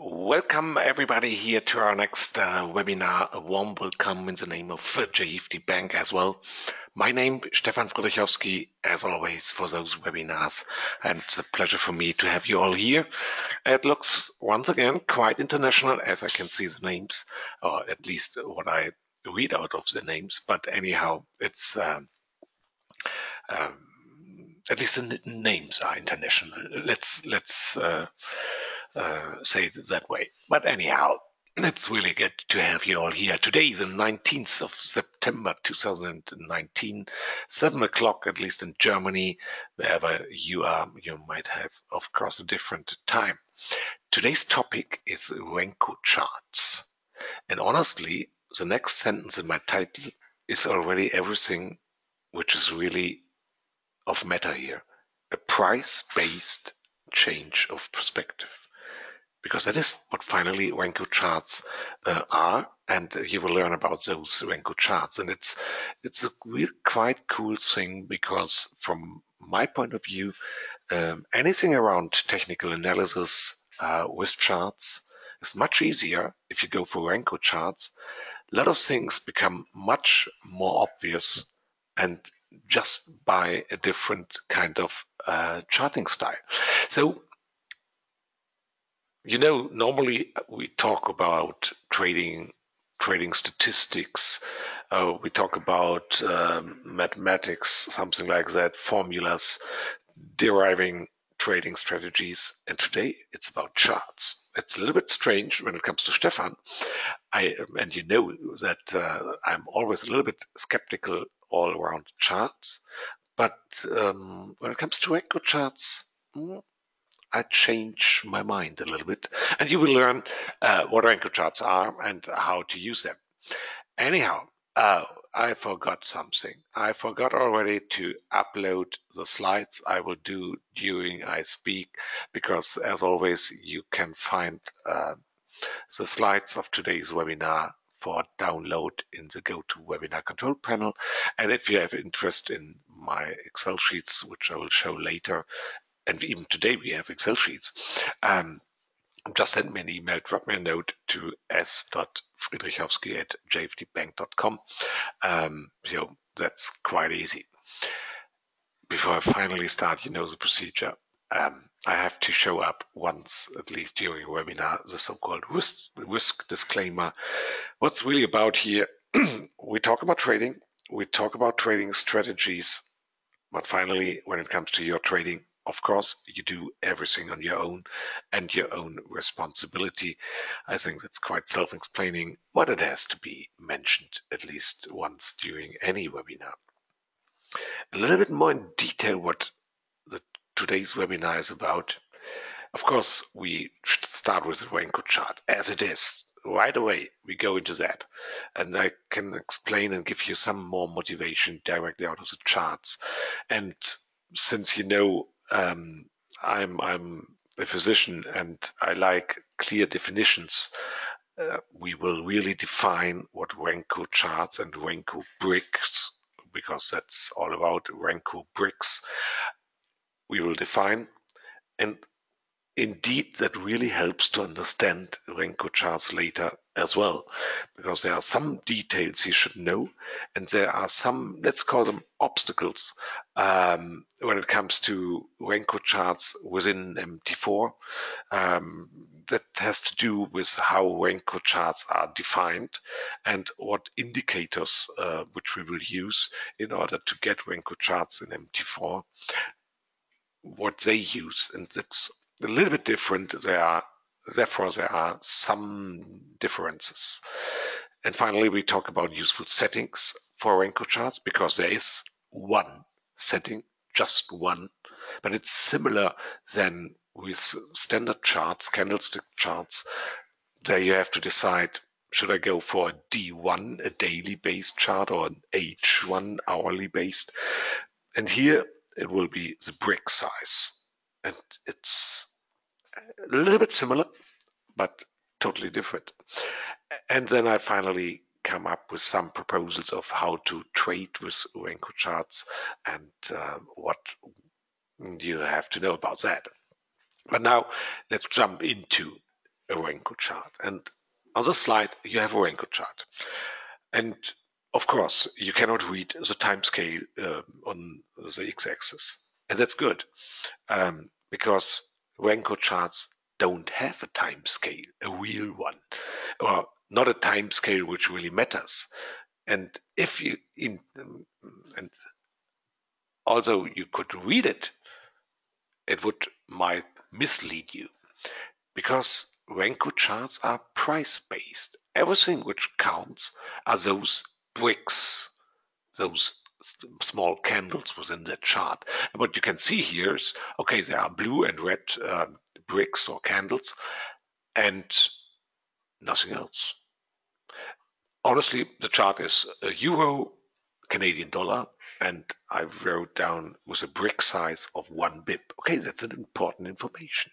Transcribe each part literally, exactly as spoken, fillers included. Welcome everybody here to our next uh, webinar. A warm welcome in the name of J F D Bank as well. My name is Stefan Friedrichowski, as always, for those webinars, and it's a pleasure for me to have you all here. It looks once again quite international, as I can see the names, or at least what I read out of the names, but anyhow, it's um, um, at least the names are international. Let's let's uh, Uh, say it that way. But anyhow, it's really good to have you all here. Today, the nineteenth of September two thousand nineteen, seven o'clock, at least in Germany, wherever you are, you might have, of course, a different time. Today's topic is Renko Charts. And honestly, the next sentence in my title is already everything which is really of matter here. A price-based change of perspective. Because that is what finally Renko charts uh, are, and you will learn about those Renko charts. And it's it's a real quite cool thing, because from my point of view, um, anything around technical analysis uh, with charts is much easier if you go for Renko charts. A lot of things become much more obvious, and just by a different kind of uh, charting style. So, you know, normally we talk about trading, trading statistics. Uh, we talk about um, mathematics, something like that, formulas, deriving trading strategies. And today it's about charts. It's a little bit strange when it comes to Stefan. I and you know that uh, I'm always a little bit skeptical all around charts, but um, when it comes to Renko charts, mm, I change my mind a little bit, and you will learn uh, what Renko charts are and how to use them. Anyhow, uh, I forgot something. I forgot already to upload the slides I will do during I speak, because as always, you can find uh, the slides of today's webinar for download in the GoToWebinar control panel. And if you have interest in my Excel sheets, which I will show later, and even today we have Excel sheets, um, just send me an email, drop me a note to s dot friedrichowski at j f d bank dot com. Um, so that's quite easy. Before I finally start, you know the procedure. Um, I have to show up once, at least during a webinar, the so-called risk, risk disclaimer. What's really about here, we talk about trading, we talk about trading strategies, but finally, when it comes to your trading, of course, you do everything on your own and your own responsibility. I think that's quite self-explaining, but it has to be mentioned at least once during any webinar. A little bit more in detail what the, today's webinar is about. Of course, we start with the Renko chart as it is. Right away, we go into that. And I can explain and give you some more motivation directly out of the charts. And since you know, Um, I'm, I'm a physician and I like clear definitions. Uh, we will really define what Renko charts and Renko bricks, because that's all about Renko bricks, we will define. And indeed, that really helps to understand Renko charts later as well, because there are some details you should know, and there are some, let's call them obstacles, um, when it comes to Renko charts within M T four. Um, that has to do with how Renko charts are defined and what indicators uh, which we will use in order to get Renko charts in M T four, what they use. And that's a little bit different. There are Therefore, there are some differences. And finally, we talk about useful settings for Renko charts, because there is one setting, just one, but it's similar than with standard charts, candlestick charts. There you have to decide, should I go for a D one, a daily-based chart, or an H one, hourly-based? And here it will be the brick size. And it's a little bit similar, but totally different. And then I finally come up with some proposals of how to trade with Renko charts and uh, what you have to know about that. But now let's jump into a Renko chart. And on the slide, you have a Renko chart. And of course, you cannot read the time scale uh, on the x-axis. And that's good, um, because Renko charts don't have a time scale, a real one, or not a time scale which really matters. And if you, in, um, and although you could read it, it would might mislead you, because Renko charts are price-based. Everything which counts are those bricks, those small candles within the chart. And what you can see here is, okay, there are blue and red uh, bricks or candles and nothing else. Honestly, the chart is a euro, Canadian dollar, and I wrote down with a brick size of one bip. Okay, that's an important information.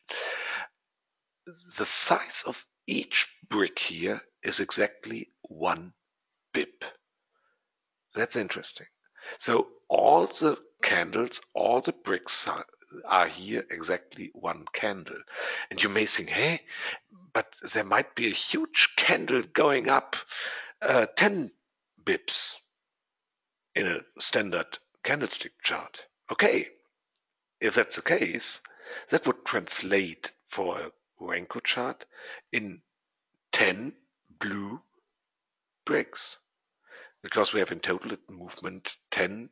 The size of each brick here is exactly one bip. That's interesting. So all the candles, all the bricks are, are here exactly one candle. And you may think, hey, but there might be a huge candle going up uh, ten bips in a standard candlestick chart. Okay, if that's the case, that would translate for a Renko chart in ten blue bricks. Because we have in total a movement ten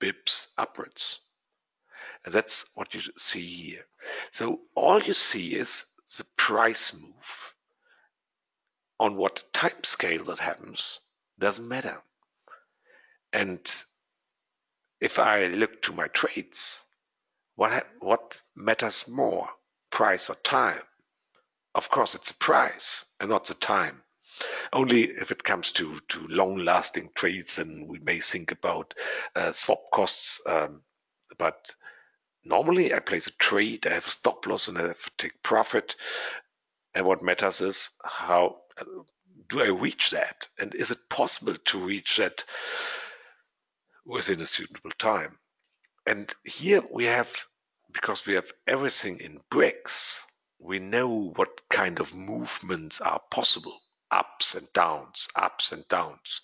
bips upwards. And that's what you see here. So all you see is the price move. On what time scale that happens doesn't matter. And if I look to my trades, what, what matters more, price or time? Of course, it's the price and not the time. Only if it comes to, to long-lasting trades, and we may think about uh, swap costs. Um, but normally I place a trade, I have a stop loss, and I have to take profit. And what matters is how do I reach that? And is it possible to reach that within a suitable time? And here we have, because we have everything in bricks, we know what kind of movements are possible. Ups and downs, ups and downs.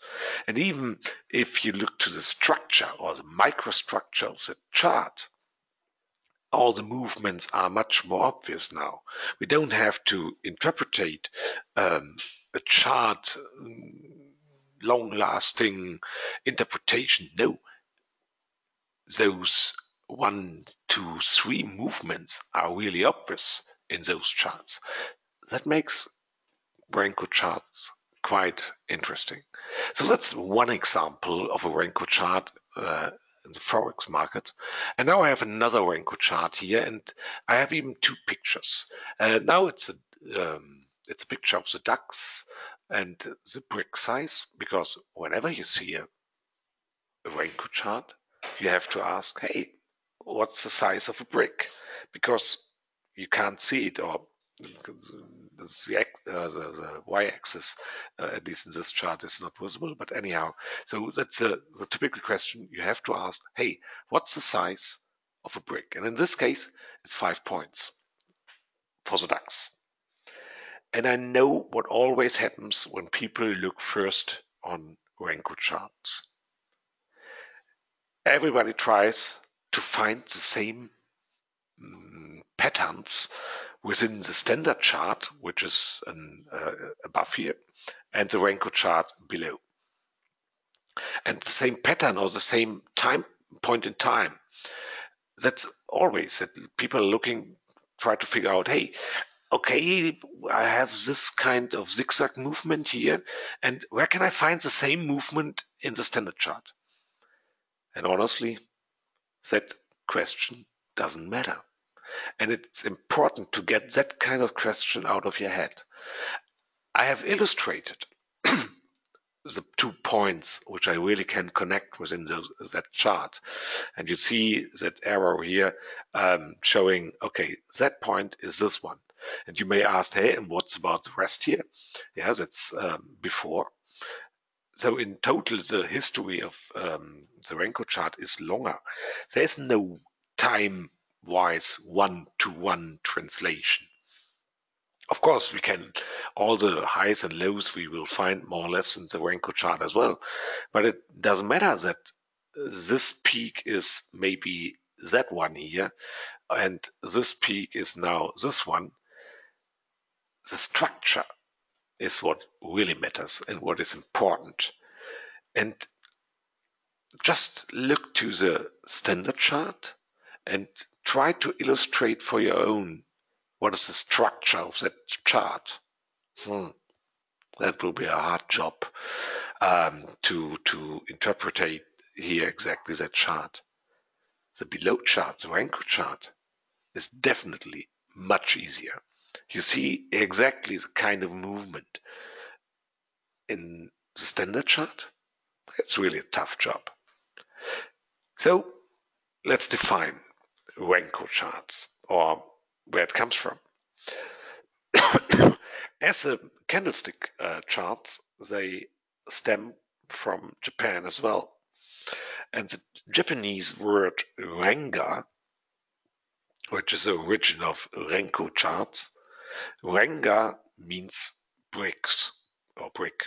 And even if you look to the structure or the microstructure of the chart, all the movements are much more obvious now. We don't have to interpretate um, a chart, long-lasting interpretation. No, those one, two, three movements are really obvious in those charts. That makes Renko charts quite interesting. So that's one example of a Renko chart uh, in the Forex market. And now I have another Renko chart here, and I have even two pictures. Uh, now it's a, um, it's a picture of the DAX and the brick size, because whenever you see a, a Renko chart, you have to ask, hey, what's the size of a brick? Because you can't see it, or The, uh, the, the y-axis, uh, at least in this chart, is not visible, but anyhow, so that's a, the typical question you have to ask, hey, what's the size of a brick? And in this case, it's five points for the DAX. And I know what always happens when people look first on Renko charts. Everybody tries to find the same um, patterns within the standard chart, which is an, uh, above here, and the Renko chart below. And the same pattern or the same time point in time. That's always that people are looking, try to figure out, hey, okay, I have this kind of zigzag movement here, and where can I find the same movement in the standard chart? And honestly, that question doesn't matter. And it's important to get that kind of question out of your head. I have illustrated the two points which I really can connect within the, that chart. And you see that arrow here um, showing, okay, that point is this one. And you may ask, hey, and what's about the rest here? Yeah, that's um, before. So in total, the history of um, the Renko chart is longer. There's no time wise one-to-one translation. Of course, we can, all the highs and lows we will find more or less in the Renko chart as well. But it doesn't matter that this peak is maybe that one here, and this peak is now this one. The structure is what really matters and what is important. And just look to the standard chart and try to illustrate for your own what is the structure of that chart. Hmm. That will be a hard job um, to to interpretate here exactly that chart. The below chart, the Renko chart, is definitely much easier. You see exactly the kind of movement in the standard chart. It's really a tough job. So let's define Renko charts, or where it comes from. As a candlestick uh, charts, they stem from Japan as well. And the Japanese word Renga, which is the origin of Renko charts, Renga means bricks or brick.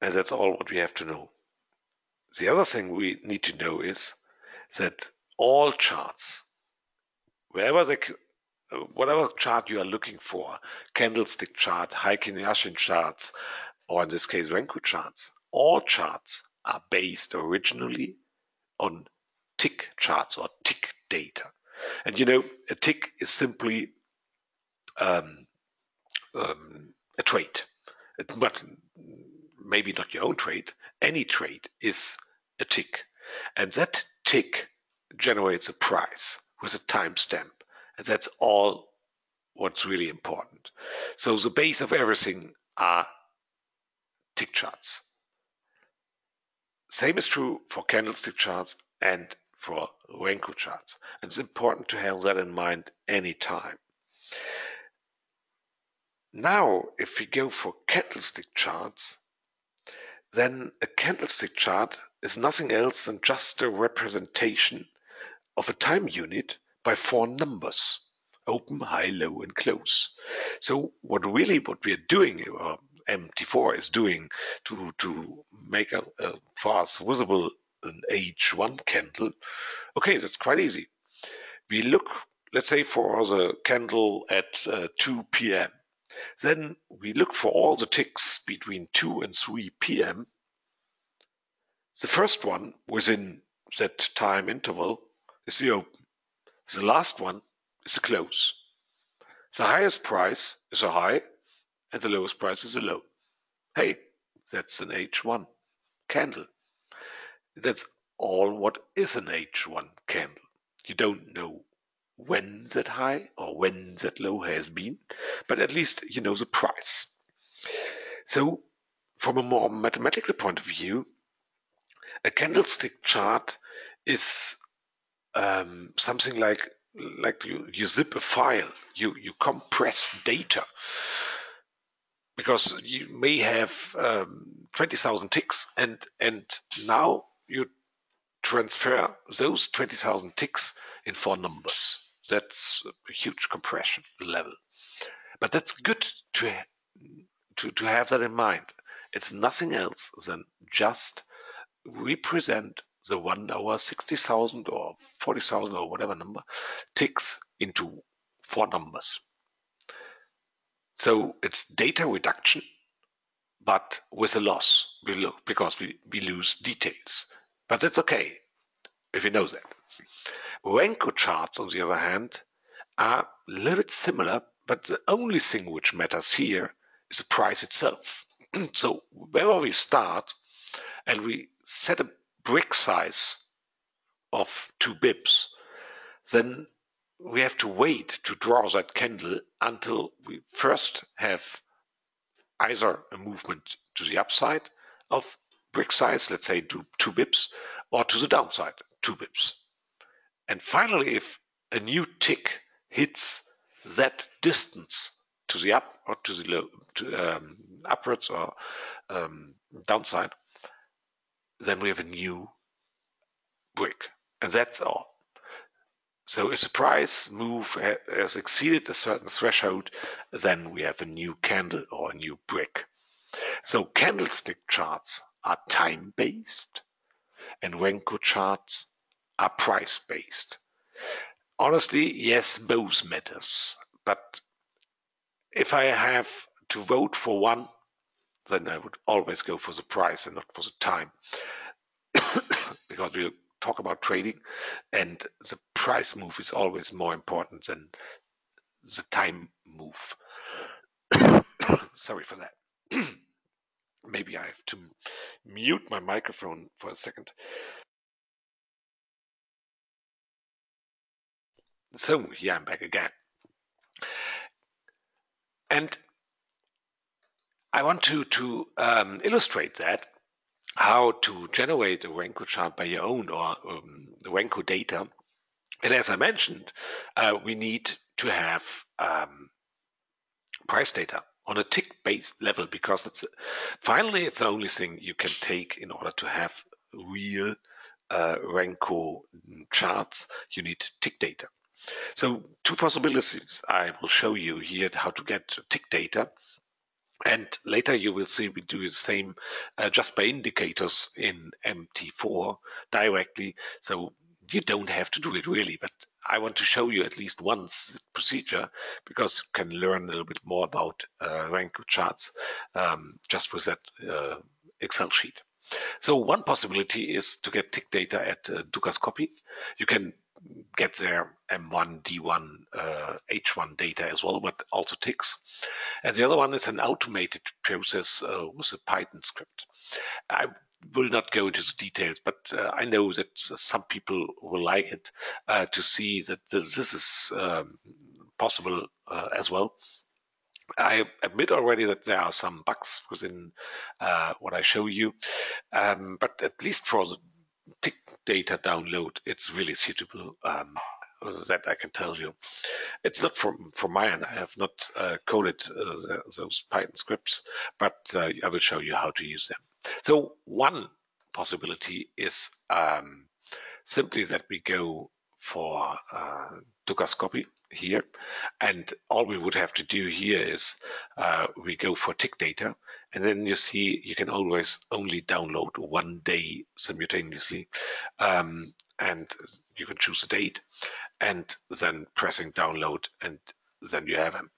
And that's all what we have to know. The other thing we need to know is that all charts, wherever they, whatever chart you are looking for, candlestick chart, Heikin-Yashin charts, or in this case Renko charts, all charts are based originally on tick charts or tick data. And you know, a tick is simply um, um, a trade. It, but maybe not your own trade. Any trade is a tick, and that tick generates a price with a timestamp, and that's all what's really important. So the base of everything are tick charts. Same is true for candlestick charts and for Renko charts. And it's important to have that in mind any time. Now, if we go for candlestick charts, then a candlestick chart is nothing else than just a representation of a time unit by four numbers: open, high, low, and close. So what really what we are doing, or M T four is doing, to to make a, a for us visible an H one candle, okay, that's quite easy. We look, let's say, for the candle at uh, two P M Then we look for all the ticks between two and three P M The first one within that time interval is the open. The last one is the close. The highest price is a high, and the lowest price is a low. Hey, that's an H one candle. That's all what is an H one candle. You don't know when that high or when that low has been, but at least you know the price. So from a more mathematical point of view, a candlestick chart is um, something like like you, you zip a file, you, you compress data, because you may have um, twenty thousand ticks, and and now you transfer those twenty thousand ticks in four numbers. That's a huge compression level, but that's good to, to to have that in mind. It's nothing else than just represent the one hour sixty thousand or forty thousand or whatever number ticks into four numbers. So it's data reduction, but with a loss below, because we, we lose details. But that's okay if you know that. Renko charts, on the other hand, are a little bit similar, but the only thing which matters here is the price itself. So wherever we start and we set a brick size of two bips, then we have to wait to draw that candle until we first have either a movement to the upside of brick size, let's say two, two bips, or to the downside, two bips. And finally, if a new tick hits that distance to the up or to the low, to, um, upwards or um, downside, then we have a new brick, and that's all. So if the price move has exceeded a certain threshold, then we have a new candle or a new brick. So candlestick charts are time-based and Renko charts are price-based. Honestly, yes, both matters. But if I have to vote for one, then I would always go for the price and not for the time. Because we'll talk about trading and the price move is always more important than the time move. Sorry for that. Maybe I have to mute my microphone for a second. So here I'm back again. And I want to, to um, illustrate that, how to generate a Renko chart by your own or um, the Renko data. And as I mentioned, uh, we need to have um, price data on a tick-based level, because it's finally it's the only thing you can take in order to have real uh, Renko charts. You need tick data. So two possibilities I will show you here, how to get tick data, and later you will see we do the same uh, just by indicators in M T four directly, so you don't have to do it really, but I want to show you at least once the procedure, because you can learn a little bit more about uh, Renko charts um, just with that uh, Excel sheet. So one possibility is to get tick data at uh, Dukascopy. You can get their M one, D one, uh, H one data as well, but also ticks. And the other one is an automated process uh, with a Python script. I will not go into the details, but uh, I know that some people will like it uh, to see that this is um, possible uh, as well. I admit already that there are some bugs within uh, what I show you, um, but at least for the tick data download, it's really suitable. Um, that I can tell you. It's not from from my end. I have not uh, coded uh, the, those Python scripts, but uh, I will show you how to use them. So one possibility is um, simply that we go for uh, Dukascopy here, and all we would have to do here is uh, we go for tick data, and then you see you can always only download one day simultaneously, um, and you can choose a date, and then pressing download, and then you have them.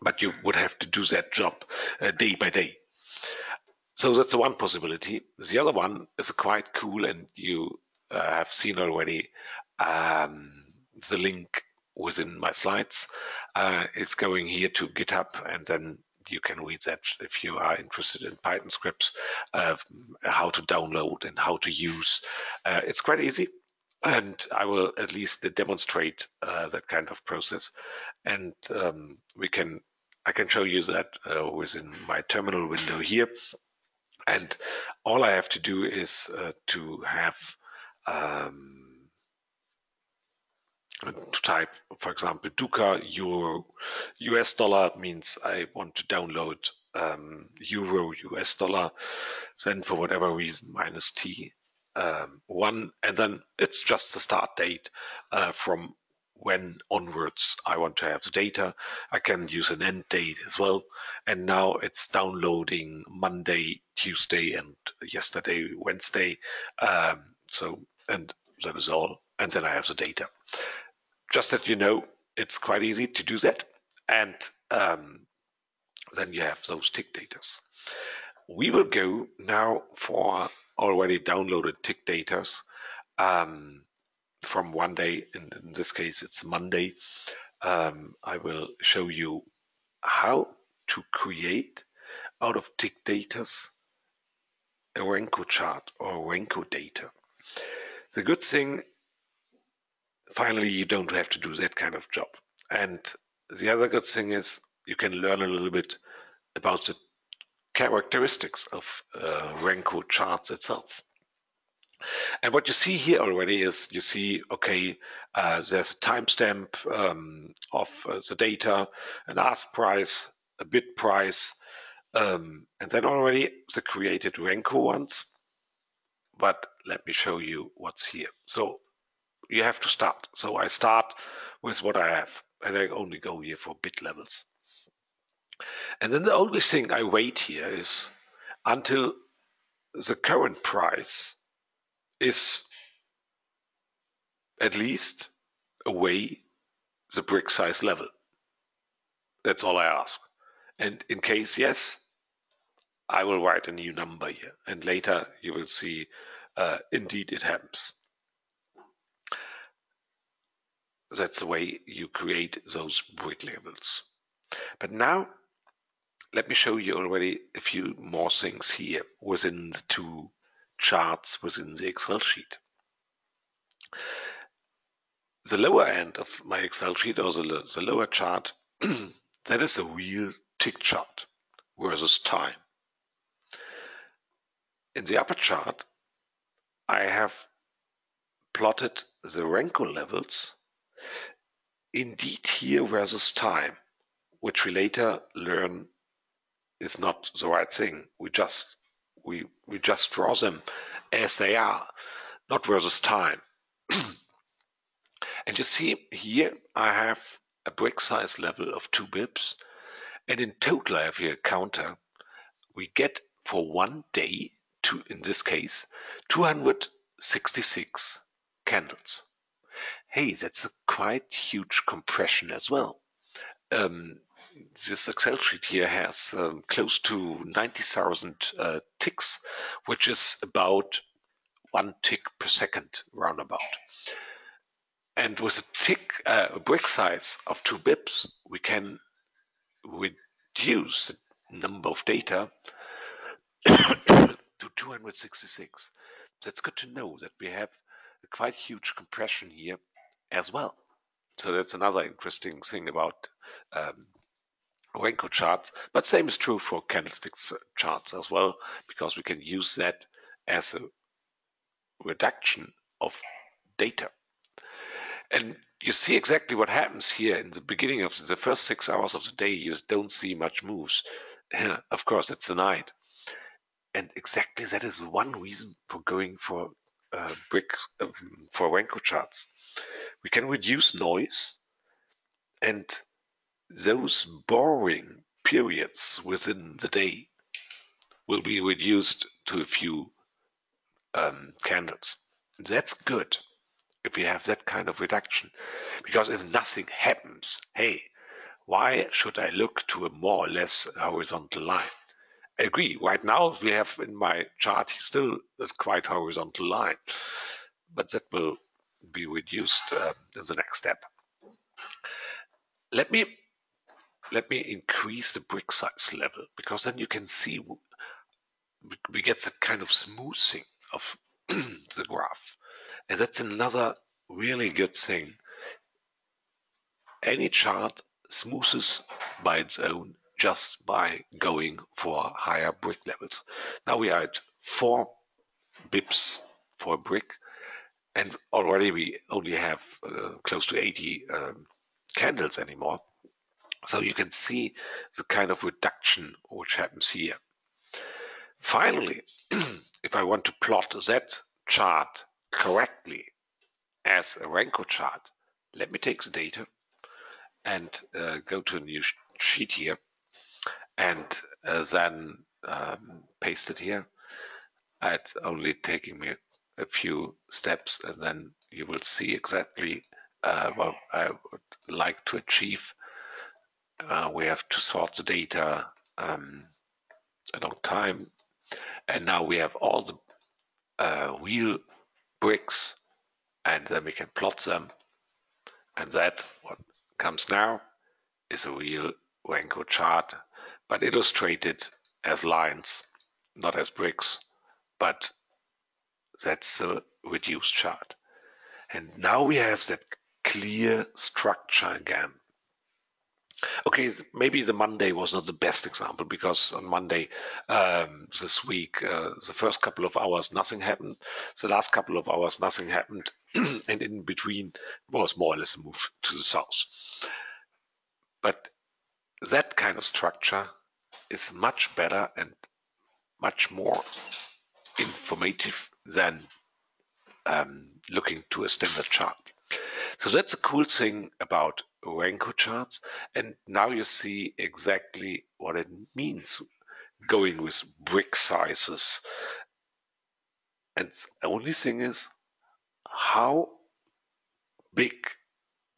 But you would have to do that job uh, day by day. So that's the one possibility. The other one is quite cool, and you uh, have seen already um, the link within my slides. Uh, it's going here to GitHub, and then you can read that if you are interested in Python scripts, uh, how to download and how to use. Uh, it's quite easy, and I will at least demonstrate uh, that kind of process, and um, we can I can show you that uh, within my terminal window here, and all I have to do is uh, to have um, to type, for example, Duka Euro U S dollar, means I want to download um, Euro U S dollar, then for whatever reason minus T um, one, and then it's just the start date uh, from when onwards I want to have the data. I can use an end date as well, and now it's downloading Monday, Tuesday, and yesterday, Wednesday, um, so, and that is all, and then I have the data. Just that you know, it's quite easy to do that, and um, then you have those tick data. We will go now for already downloaded tick data um, from one day. In, in this case, it's Monday. Um, I will show you how to create out of tick data a Renko chart or Renko data. The good thing, finally, you don't have to do that kind of job. And the other good thing is you can learn a little bit about the characteristics of uh, Renko charts itself. And what you see here already is you see, okay, uh, there's a timestamp um, of uh, the data, an ask price, a bid price, um, and then already the created Renko ones. But let me show you what's here. So you have to start. So I start with what I have, and I only go here for bid levels. And then the only thing I wait here is until the current price is at least away the brick size level. That's all I ask. And in case yes, I will write a new number here, and later you will see uh, indeed it happens. That's the way you create those brick levels. But now let me show you already a few more things here within the two charts within the Excel sheet. The lower end of my Excel sheet, or the, the lower chart, that is a real tick chart versus time. In the upper chart, I have plotted the Renko levels indeed here versus time, which we later learn is not the right thing. We just we we just draw them as they are, not versus time. And you see here I have a brick size level of two bips, and in total I have here a counter. We get for one day, to in this case, two hundred sixty-six candles. Hey, that's a quite huge compression as well. Um, this Excel sheet here has um, close to ninety thousand uh, ticks, which is about one tick per second roundabout. And with a tick, uh, a brick size of two bips, we can reduce the number of data to two hundred sixty-six. That's good to know that we have a quite huge compression here as well. So that's another interesting thing about um, Renko charts, but same is true for candlesticks charts as well, because we can use that as a reduction of data. And you see exactly what happens here in the beginning of the first six hours of the day. You don't see much moves. Of course, it's the night. And exactly that is one reason for going for uh, brick um, for Renko charts. We can reduce noise, and those boring periods within the day will be reduced to a few um, candles. That's good if we have that kind of reduction, because if nothing happens, hey, why should I look to a more or less horizontal line? I agree, right now we have in my chart still a quite horizontal line, but that will be reduced uh, in the next step. Let me let me increase the brick size level, because then you can see we get that kind of smoothing of the graph. And that's another really good thing. Any chart smoothes by its own just by going for higher brick levels. Now we are at four bips for a brick, and already we only have uh, close to eighty um, candles anymore. So you can see the kind of reduction which happens here. Finally, if I want to plot that chart correctly as a Renko chart, let me take the data and uh, go to a new sh sheet here, and uh, then um, paste it here. It's only taking me a few steps, and then you will see exactly uh, what I would like to achieve. Uh, we have to sort the data um, a long time, and now we have all the uh, real bricks, and then we can plot them, and that what comes now is a real Renko chart, but illustrated as lines, not as bricks, but that's the reduced chart. And now we have that clear structure again. Okay, maybe the Monday was not the best example, because on Monday um, this week, uh, the first couple of hours nothing happened, the last couple of hours nothing happened, and in between was more or less a move to the south. But that kind of structure is much better and much more informative than um, looking to a standard chart. So that's a cool thing about Renko charts, and now you see exactly what it means going with brick sizes. And the only thing is how big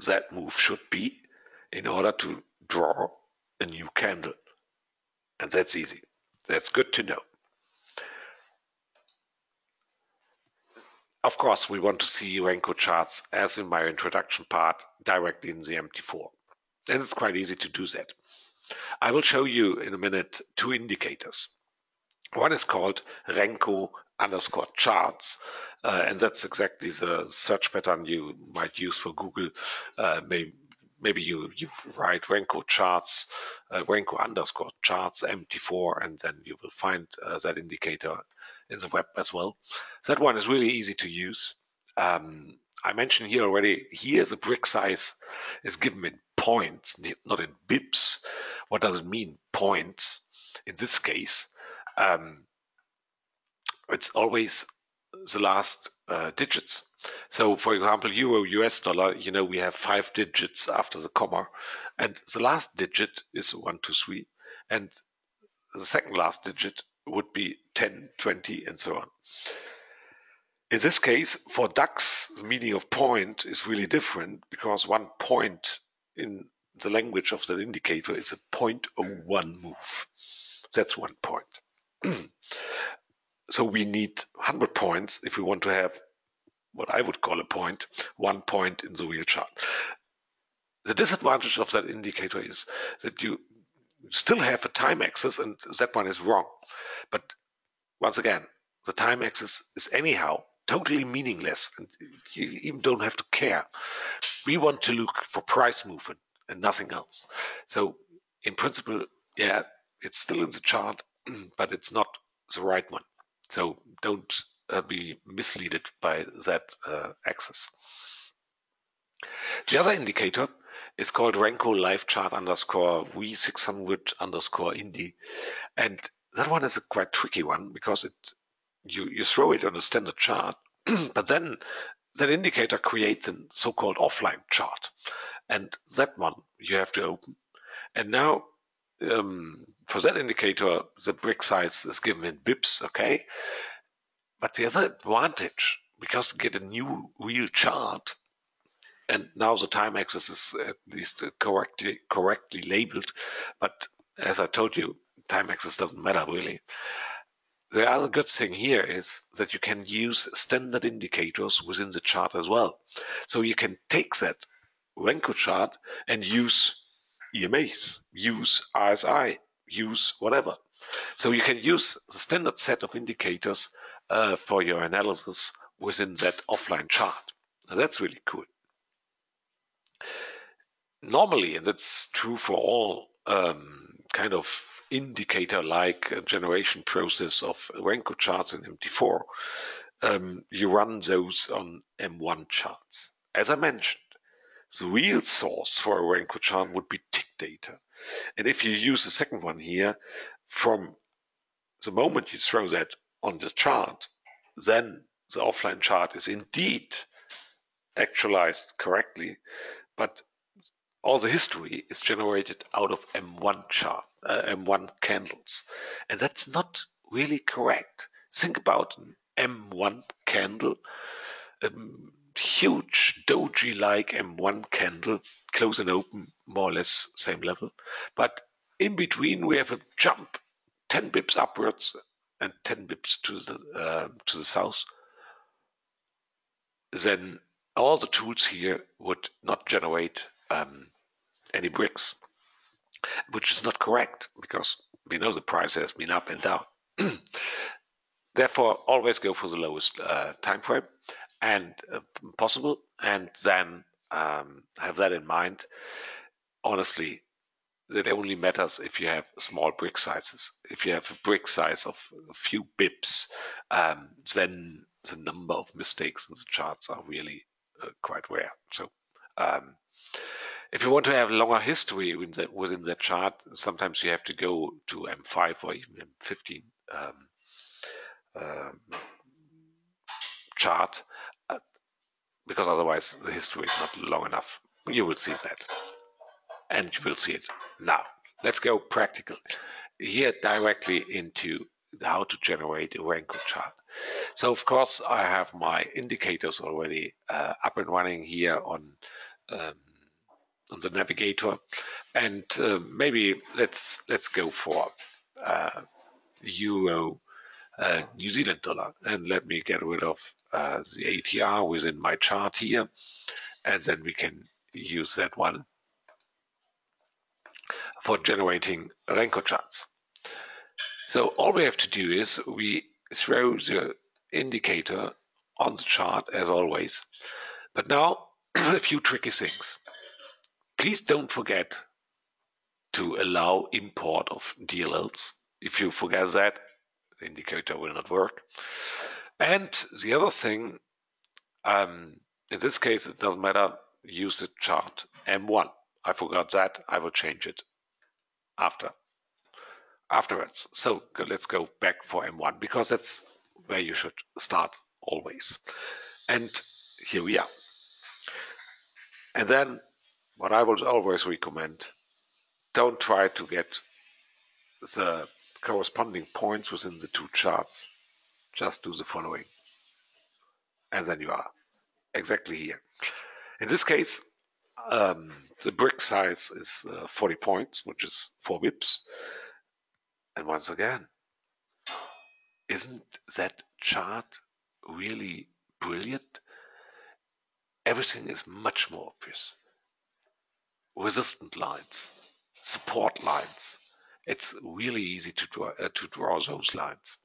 that move should be in order to draw a new candle. And that's easy. That's good to know. Of course, we want to see Renko charts, as in my introduction part, directly in the M T four. And it's quite easy to do that. I will show you in a minute two indicators. One is called Renko underscore charts, uh, and that's exactly the search pattern you might use for Google. Uh, maybe maybe you, you write Renko charts, uh, Renko underscore charts, M T four, and then you will find uh, that indicator in the web as well. That one is really easy to use. Um, I mentioned here already, here the brick size is given in points, not in bips. What does it mean, points? In this case, um, it's always the last uh, digits. So, for example, Euro, U S dollar, you know, we have five digits after the comma, and the last digit is one, two, three, and the second last digit would be ten, twenty, and so on. In this case, for DAX, the meaning of point is really different, because one point in the language of that indicator is a zero point zero one move. That's one point. So we need one hundred points if we want to have what I would call a point, one point in the real chart. The disadvantage of that indicator is that you still have a time axis, and that one is wrong. But once again, the time axis is anyhow totally meaningless, and you even don't have to care. We want to look for price movement and nothing else. So in principle, yeah, it's still in the chart, but it's not the right one. So don't uh, be misled by that uh, axis. The other indicator is called Renko live chart underscore V six hundred underscore indie, and that one is a quite tricky one, because it you you throw it on a standard chart, but then that indicator creates a so-called offline chart, and that one you have to open. And now um, for that indicator, the brick size is given in bips, okay? But the other advantage, because we get a new real chart, and now the time axis is at least correctly correctly labeled, but as I told you, time axis doesn't matter really. The other good thing here is that you can use standard indicators within the chart as well. So you can take that Renko chart and use E M As, use R S I, use whatever. So you can use the standard set of indicators uh, for your analysis within that offline chart. Now that's really cool. Normally, and that's true for all um, kind of indicator-like generation process of Renko charts in M T four, um, you run those on M one charts. As I mentioned, the real source for a Renko chart would be tick data. And if you use the second one here, from the moment you throw that on the chart, then the offline chart is indeed actualized correctly, but all the history is generated out of M one chart, uh, M one candles. And that's not really correct. Think about an M one candle, a huge doji-like M one candle, close and open, more or less same level. But in between, we have a jump, ten bips upwards and ten bips to the uh, to the south. Then all the tools here would not generate um, any bricks, which is not correct, because we know the price has been up and down. Therefore, always go for the lowest uh, time frame and uh, possible, and then um, have that in mind. Honestly, that only matters if you have small brick sizes. If you have a brick size of a few bips, um, then the number of mistakes in the charts are really uh, quite rare. So um, if you want to have longer history within that, within that chart, sometimes you have to go to M five or even M fifteen um, um, chart because otherwise the history is not long enough. You will see that, and you will see it now. Let's go practical here directly into how to generate a Renko chart. So of course I have my indicators already uh, up and running here on um, on the navigator, and uh, maybe let's let's go for uh, Euro, uh, New Zealand dollar, and let me get rid of uh, the A T R within my chart here, and then we can use that one for generating Renko charts. So all we have to do is we throw the indicator on the chart as always. But now a few tricky things. Please don't forget to allow import of D L Ls. If you forget that, the indicator will not work. And the other thing, um, in this case, it doesn't matter, use the chart M one. I forgot that, I will change it after. afterwards. So let's go back for M one, because that's where you should start always. And here we are. And then what I would always recommend, don't try to get the corresponding points within the two charts. Just do the following. And then you are exactly here. In this case, um, the brick size is uh, forty points, which is four bips. And once again, isn't that chart really brilliant? Everything is much more obvious. Resistant lines, support lines. It's really easy to draw, uh, to draw those lines.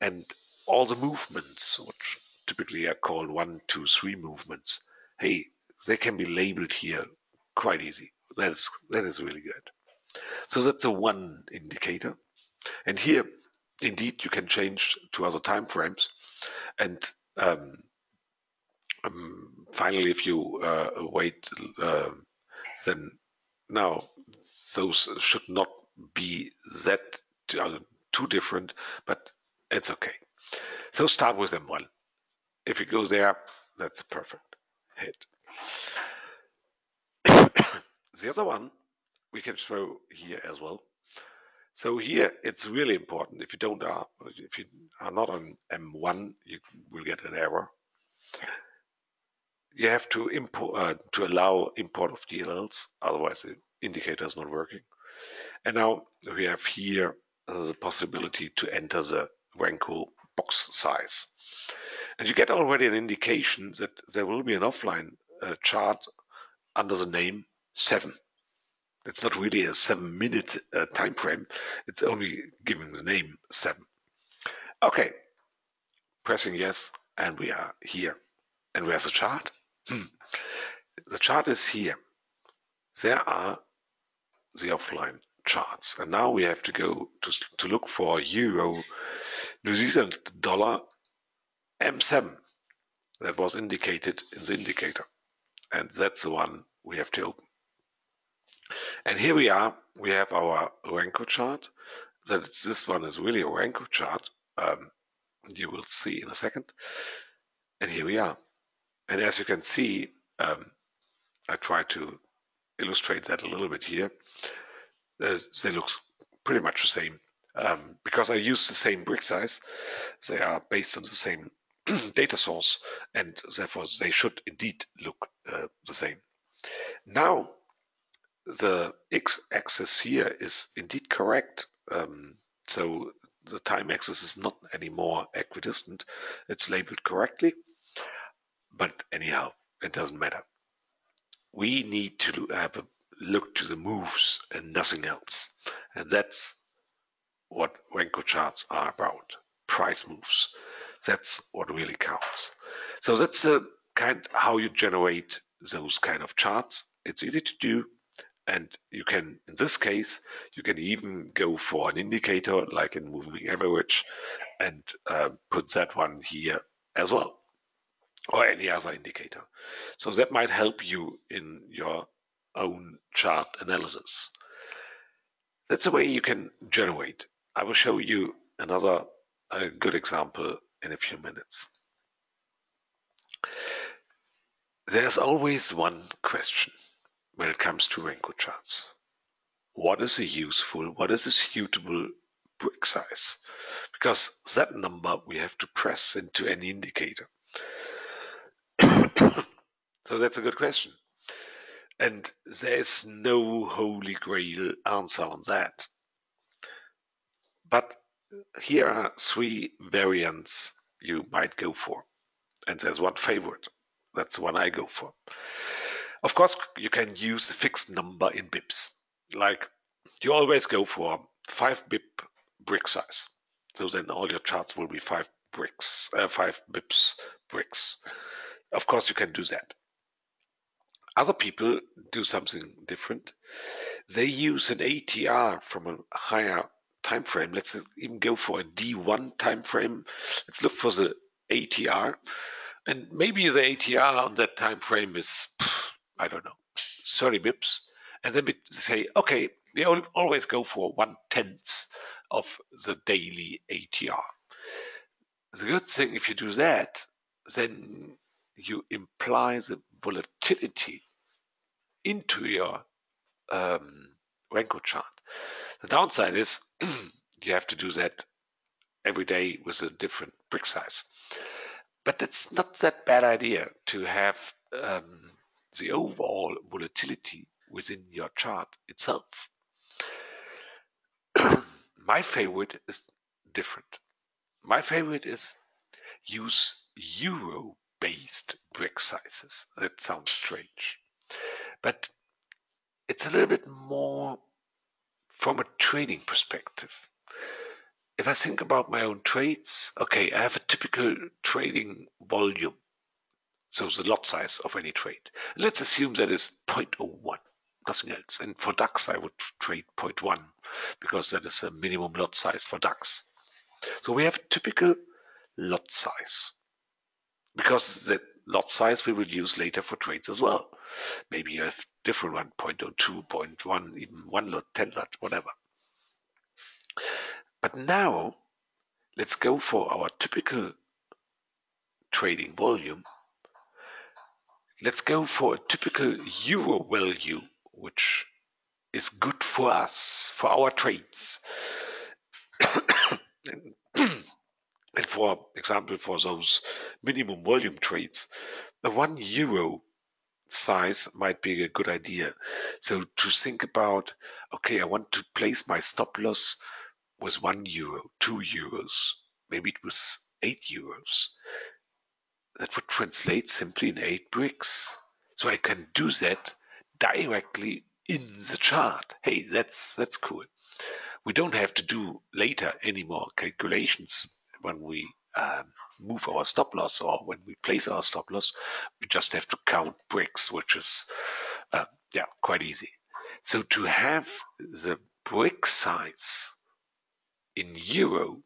And all the movements, which typically are called one, two, three movements, hey, they can be labeled here quite easy. That is, that is really good. So that's the one indicator. And here, indeed, you can change to other time frames. And um, um, finally, if you uh, wait, uh, then now those should not be that uh, too different, but it's okay. So start with M one. If you go there, that's a perfect hit. The other one we can throw here as well. So here it's really important. If you don't are, if you are not on M one, you will get an error. You have to import uh, to allow import of D L Ls, otherwise the indicator is not working. And now we have here the possibility to enter the Renko box size, and you get already an indication that there will be an offline uh, chart under the name seven. It's not really a seven minute uh, time frame, it's only giving the name seven. Okay, pressing yes, and we are here. And where's the chart? Hmm. The chart is here. There are the offline charts. And now we have to go to, to look for Euro, New Zealand dollar, M seven. That was indicated in the indicator. And that's the one we have to open. And here we are, we have our Renko chart. That it's, this one is really a Renko chart. Um, you will see in a second. And here we are. And as you can see, um, I try to illustrate that a little bit here. Uh, they look pretty much the same. Um, because I use the same brick size, they are based on the same data source, and therefore they should indeed look uh, the same. Now, the x-axis here is indeed correct, um, so the time axis is not anymore equidistant, it's labeled correctly, but anyhow, it doesn't matter. We need to have a look to the moves and nothing else, and that's what Renko charts are about, price moves. That's what really counts. So that's the kind how you generate those kind of charts. It's easy to do. And you can, in this case, you can even go for an indicator like in moving average and uh, put that one here as well, or any other indicator. So that might help you in your own chart analysis. That's the way you can generate. I will show you another uh, good example in a few minutes. There's always one question when it comes to Renko charts. What is a useful, what is a suitable brick size? Because that number we have to press into any indicator. So that's a good question. And there's no holy grail answer on that. But here are three variants you might go for. And there's one favorite. That's the one I go for. Of course, you can use a fixed number in bips. Like you always go for five bip brick size. So then all your charts will be five bricks, uh, five bips bricks. Of course, you can do that. Other people do something different. They use an A T R from a higher time frame. Let's even go for a D one time frame. Let's look for the A T R. And maybe the A T R on that time frame is, I don't know, thirty bips. And then we say, okay, we always go for one-tenth of the daily A T R. The good thing, if you do that, then you imply the volatility into your um, Renko chart. The downside is you have to do that every day with a different brick size. But it's not that bad idea to have um, the overall volatility within your chart itself. My favorite is different. My favorite is use Euro-based brick sizes. That sounds strange, but it's a little bit more from a trading perspective. If I think about my own trades, okay, I have a typical trading volume, so the lot size of any trade. Let's assume that is zero point zero one, nothing else. And for DAX, I would trade zero point one because that is a minimum lot size for DAX. So we have a typical lot size because that lot size we will use later for trades as well. Maybe you have different one, zero point zero two, zero point one, even one lot, ten lot, whatever. But now, let's go for our typical trading volume. Let's go for a typical Euro value, which is good for us, for our trades. and, and for example, for those minimum volume trades, a one Euro size might be a good idea. So to think about, okay, I want to place my stop loss was one euro, two euros, maybe it was eight euros. That would translate simply in eight bricks. So I can do that directly in the chart. Hey, that's that's cool. We don't have to do later any more calculations when we um, move our stop loss or when we place our stop loss. We just have to count bricks, which is uh, yeah quite easy. So to have the brick size in Euro,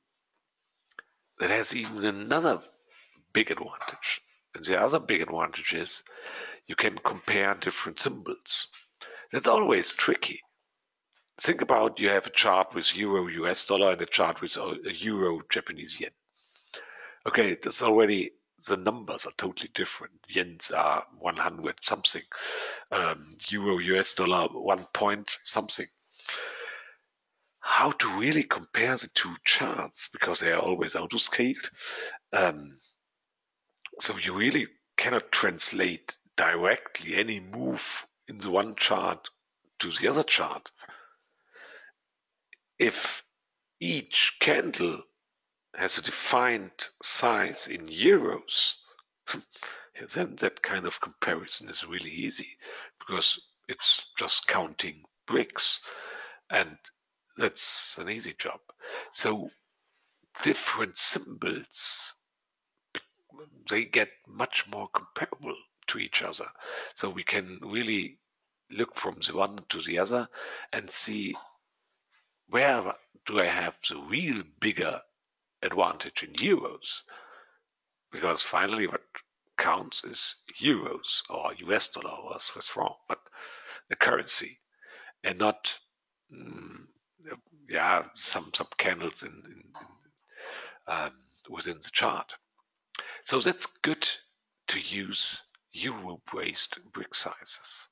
that has even another big advantage. And the other big advantage is you can compare different symbols. That's always tricky. Think about you have a chart with Euro U S dollar and a chart with a Euro Japanese yen. Okay, that's already, the numbers are totally different. Yens are one hundred something, um, Euro U S dollar one point something. How to really compare the two charts, because they are always auto-scaled. Um, so you really cannot translate directly any move in the one chart to the other chart. If each candle has a defined size in euros, then that kind of comparison is really easy, because it's just counting bricks. And that's an easy job. So different symbols, they get much more comparable to each other. So we can really look from the one to the other and see where do I have the real bigger advantage in euros. Because finally what counts is euros or U S dollar or Swiss franc, but the currency, and not mm, yeah, some some candles in, in, in um, within the chart. So that's good to use euro-based brick sizes.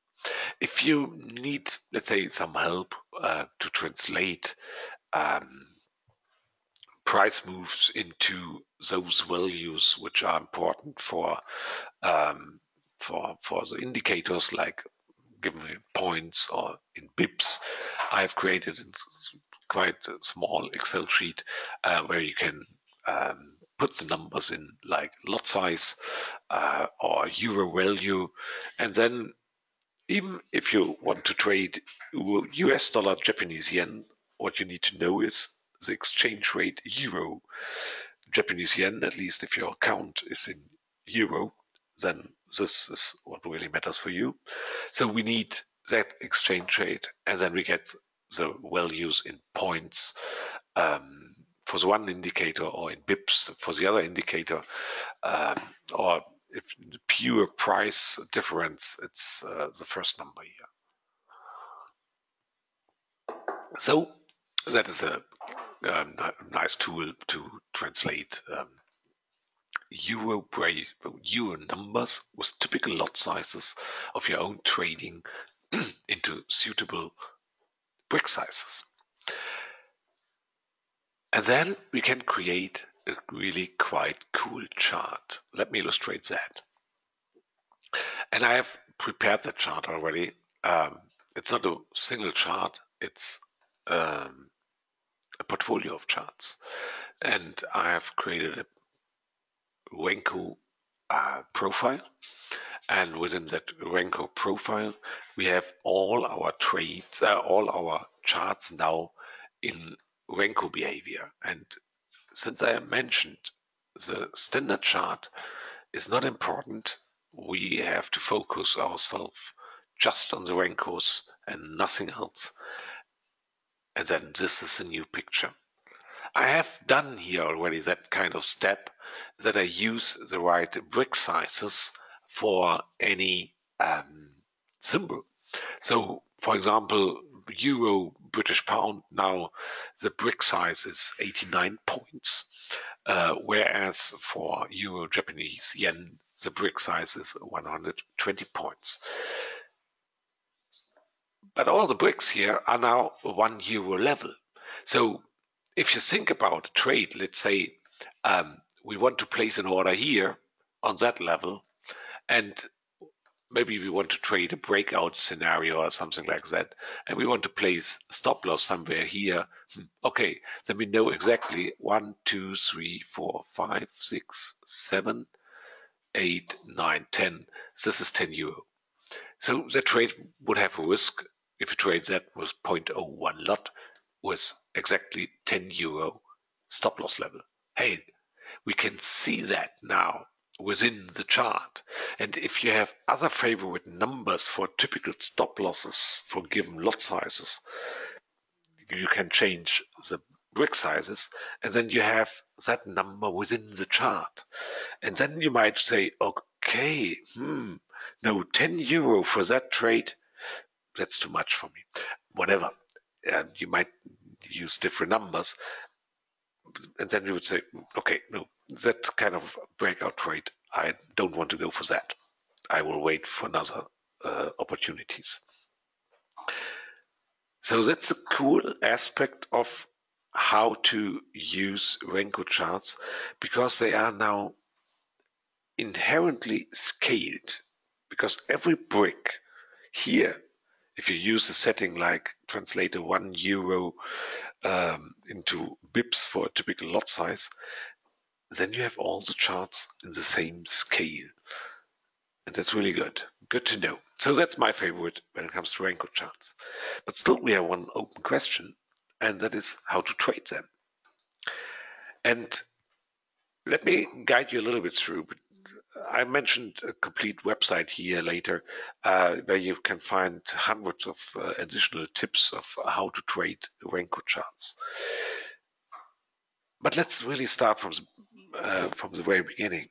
If you need, let's say, some help uh, to translate um, price moves into those values which are important for um, for for the indicators, like give me points or in bips, I have created quite a small Excel sheet uh, where you can um, put the numbers in, like lot size uh, or euro value, and then even if you want to trade U S dollar, Japanese yen, what you need to know is the exchange rate euro, Japanese yen, at least if your account is in euro, then this is what really matters for you. So we need that exchange rate, and then we get the values in points um, for the one indicator or in bips for the other indicator, um, or if the pure price difference, it's uh, the first number here. So that is a um, nice tool to translate um, euro euro numbers with typical lot sizes of your own trading into suitable brick sizes. And then we can create a really quite cool chart. Let me illustrate that. And I have prepared the chart already. Um, it's not a single chart, it's um, a portfolio of charts. And I have created a Renko uh, profile. And within that Renko profile, we have all our trades, uh, all our charts now in Renko behavior. And since I mentioned the standard chart is not important, we have to focus ourselves just on the Renkos and nothing else. And then this is a new picture. I have done here already that kind of step, that I use the right brick sizes for any um, symbol. So, for example, euro, British pound, now the brick size is eighty-nine points, uh, whereas for euro, Japanese yen, the brick size is one hundred twenty points. But all the bricks here are now one euro level. So if you think about a trade, let's say um, we want to place an order here on that level, and maybe we want to trade a breakout scenario or something like that, and we want to place stop loss somewhere here. Okay, then we know exactly one, two, three, four, five, six, seven, eight, nine, ten. This is ten euro. So the trade would have a risk if you trade that with zero point zero one lot with exactly ten euro stop loss level. Hey, we can see that now within the chart. And if you have other favorite numbers for typical stop losses for given lot sizes, you can change the brick sizes, and then you have that number within the chart. And then you might say, okay, hmm, no, ten euro for that trade, that's too much for me, whatever. And you might use different numbers, and then you would say, okay, no, that kind of breakout trade, I don't want to go for that. I will wait for another uh, opportunities. So that's a cool aspect of how to use Renko charts, because they are now inherently scaled, because every brick here, if you use a setting like translate a one euro um, into bips for a typical lot size, then you have all the charts in the same scale. And that's really good. Good to know. So that's my favorite when it comes to Renko charts. But still, we have one open question, and that is how to trade them. And let me guide you a little bit through. I mentioned a complete website here later, uh, where you can find hundreds of uh, additional tips of how to trade Renko charts. But let's really start from the, uh, from the very beginning.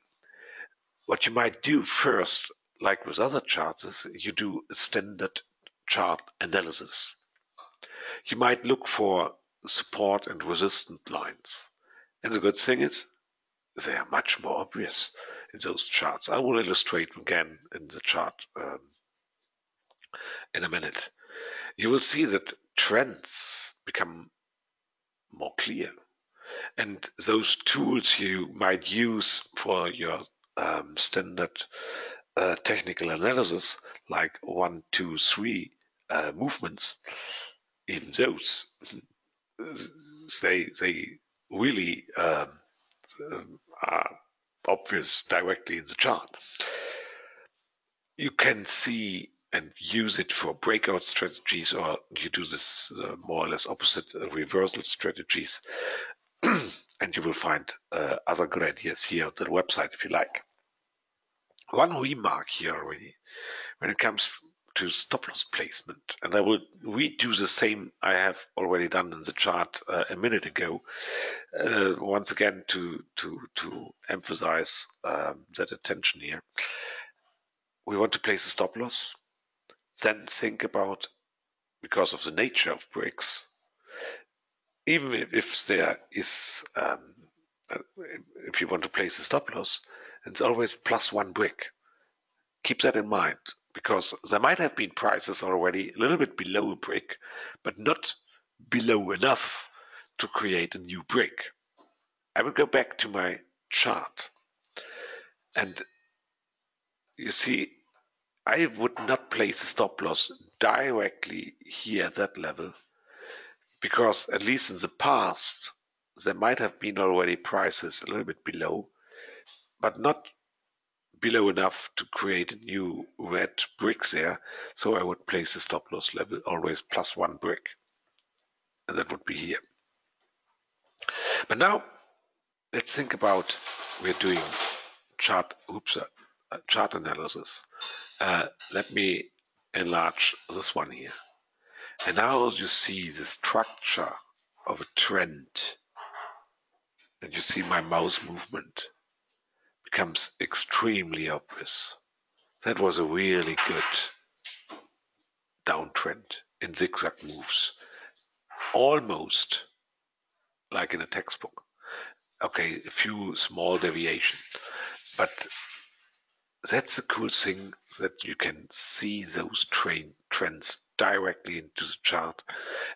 What you might do first, like with other charts, is you do a standard chart analysis. You might look for support and resistance lines. And the good thing is, they are much more obvious. in those charts. I will illustrate again in the chart um, in a minute. You will see that trends become more clear, and those tools you might use for your um, standard uh, technical analysis, like one, two, three uh, movements, even those, they they really um, are obvious directly in the chart. You can see and use it for breakout strategies, or you do this uh, more or less opposite uh, reversal strategies. And you will find uh, other good ideas here on the website if you like. One remark here already when it comes to stop loss placement, and I will redo the same I have already done in the chart uh, a minute ago. Uh, once again, to to to emphasize um, that attention here. We want to place a stop loss. Then think about, because of the nature of breaks, even if there is, um, if you want to place a stop loss, it's always plus one break. Keep that in mind, because there might have been prices already a little bit below a break, but not below enough to create a new break. I will go back to my chart, and you see, I would not place a stop loss directly here at that level, because at least in the past, there might have been already prices a little bit below, but not below enough to create a new red brick there. So I would place a stop loss level always plus one brick, and that would be here. But now let's think about, we're doing chart, oops, uh, chart analysis. Uh, let me enlarge this one here, and now you see the structure of a trend, and you see my mouse movement becomes extremely obvious. That was a really good downtrend in zigzag moves, almost like in a textbook. Okay, a few small deviations, but that's the cool thing, that you can see those train trends directly into the chart,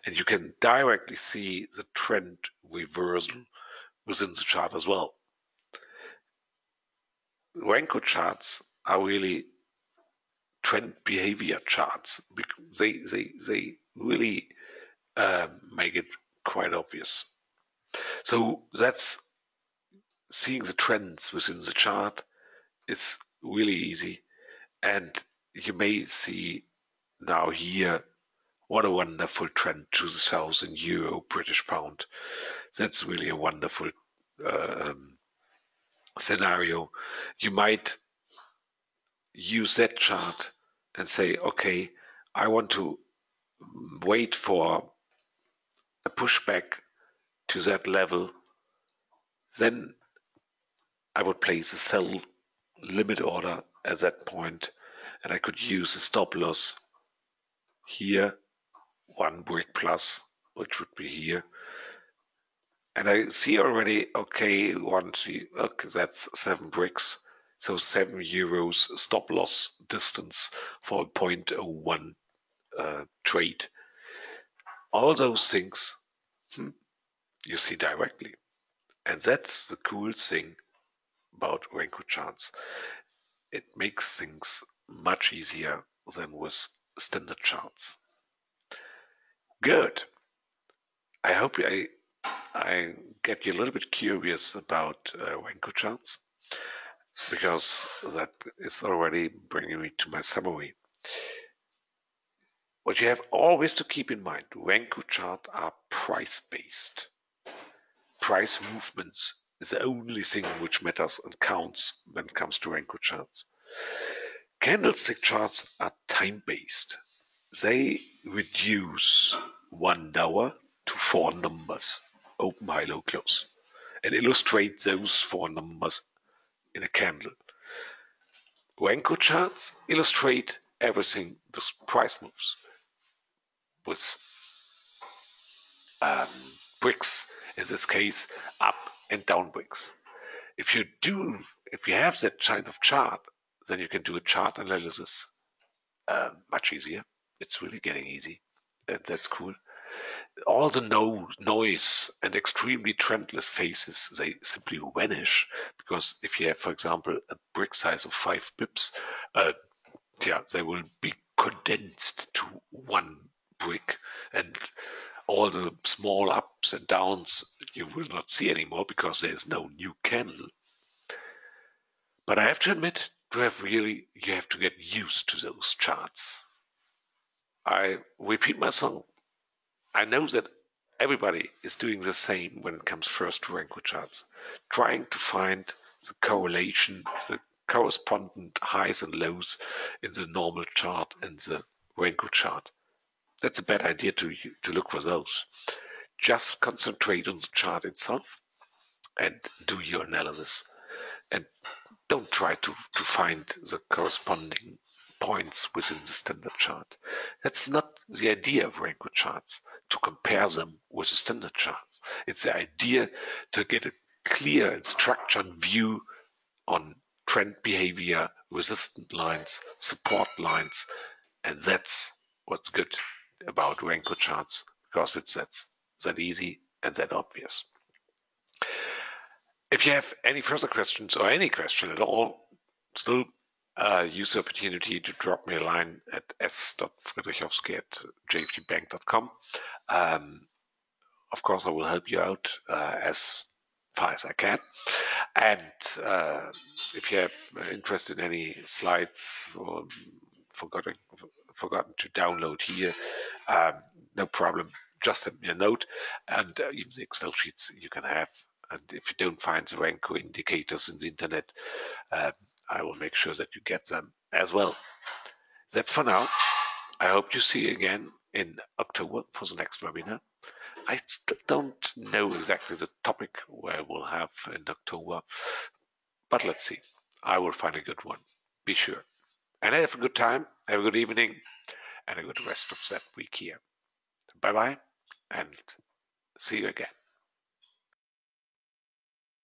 and you can directly see the trend reversal within the chart as well. Renko charts are really trend behavior charts. They, they, they really uh, make it quite obvious. So that's seeing the trends within the chart is really easy, and you may see now here what a wonderful trend to the south in euro, British pound. That's really a wonderful uh, um, scenario. You might use that chart and say, okay, I want to wait for a pushback to that level, then I would place a sell limit order at that point, and I could use a stop loss here, one break plus, which would be here. And I see already, okay, one, two, okay, that's seven breaks, so seven euros stop loss distance for a zero point zero one uh, trade. All those things hmm, you see directly, and that's the cool thing about Renko charts. It makes things much easier than with standard charts. Good. I hope I I get you a little bit curious about uh, Renko charts, because that is already bringing me to my summary. What you have always to keep in mind: Renko charts are price based. Price movements is the only thing which matters and counts when it comes to Renko charts. Candlestick charts are time-based. They reduce one hour to four numbers, open, high, low, close, and illustrate those four numbers in a candle. Renko charts illustrate everything with price moves, with um, bricks, in this case, up and down breaks. if you do, if you have that kind of chart, then you can do a chart analysis uh, much easier. It's really getting easy, and that's cool. All the no noise and extremely trendless phases, they simply vanish, because if you have, for example, a brick size of five pips, uh, yeah, they will be condensed to one brick, and all the small ups and downs you will not see anymore because there is no new candle. But I have to admit, to have really, you have to get used to those charts. I repeat myself. I know that everybody is doing the same when it comes first to Renko charts, trying to find the correlation, the correspondent highs and lows in the normal chart and the Renko chart. That's a bad idea to to look for those. Just concentrate on the chart itself and do your analysis, and don't try to to find the corresponding points within the standard chart. That's not the idea of Renko charts, to compare them with the standard charts. It's the idea to get a clear and structured view on trend behavior, resistance lines, support lines, and that's what's good about Renko charts, because it's that's that easy and that obvious. If you have any further questions or any question at all, still uh, use the opportunity to drop me a line at s dot friedrichowski at j f d bank dot com. Um, of course, I will help you out uh, as far as I can. And uh, if you have interest in any slides or forgotten, forgotten to download here, um, no problem. Just send me a note, and uh, even the Excel sheets you can have. And if you don't find the Renko indicators in the internet, um, I will make sure that you get them as well. That's for now. I hope you see you again in October for the next webinar. I still don't know exactly the topic where we'll have in October, but let's see. I will find a good one. Be sure. And have a good time, have a good evening, and a good rest of that week here. Bye-bye, and see you again.